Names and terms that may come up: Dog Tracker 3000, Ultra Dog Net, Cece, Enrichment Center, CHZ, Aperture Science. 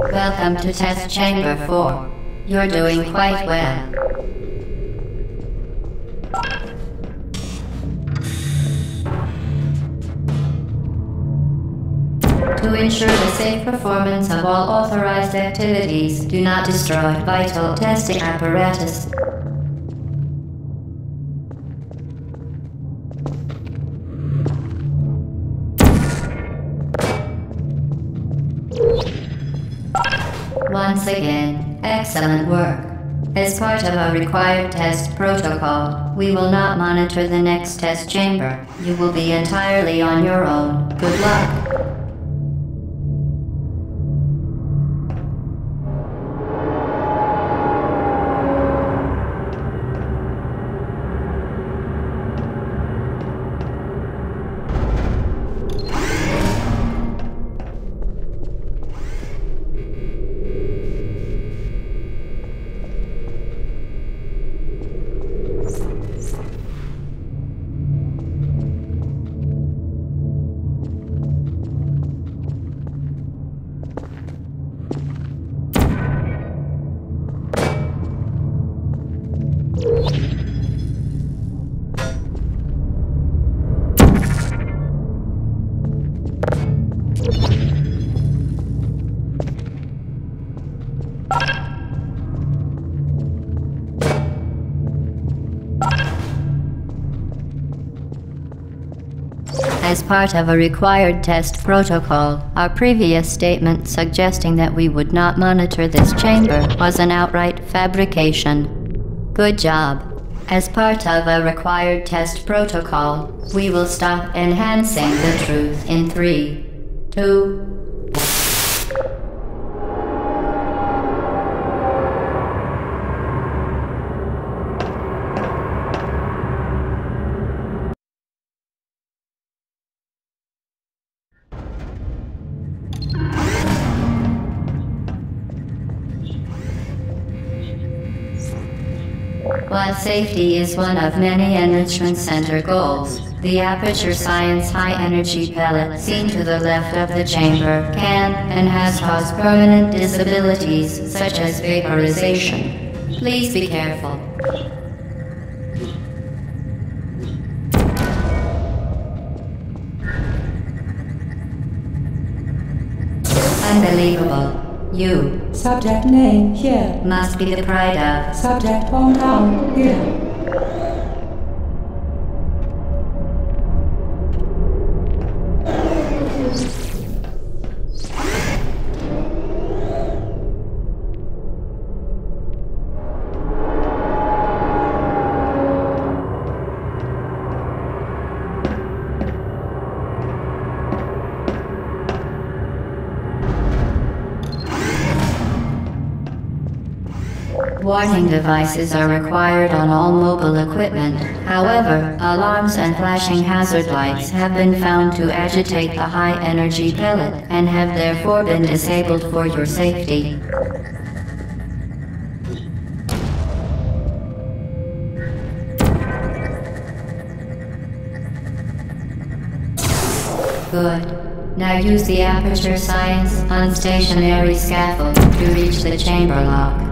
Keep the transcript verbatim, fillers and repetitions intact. Welcome to test chamber four. You're doing quite well. To ensure the safe performance of all authorized activities, do not destroy vital testing apparatus. Once again, excellent work. As part of our required test protocol, we will not monitor the next test chamber. You will be entirely on your own. Good luck. As part of a required test protocol, our previous statement suggesting that we would not monitor this chamber was an outright fabrication. Good job. As part of a required test protocol, we will stop enhancing the truth in three, two, While safety is one of many Enrichment Center goals, the Aperture Science high-energy pellet seen to the left of the chamber can and has caused permanent disabilities such as vaporization. Please be careful. Unbelievable. You, subject name here, must be the pride of subject hometown here. Warning devices are required on all mobile equipment. However, alarms and flashing hazard lights have been found to agitate the high-energy pellet and have therefore been disabled for your safety. Good. Now use the Aperture Science unstationary scaffold to reach the chamber lock.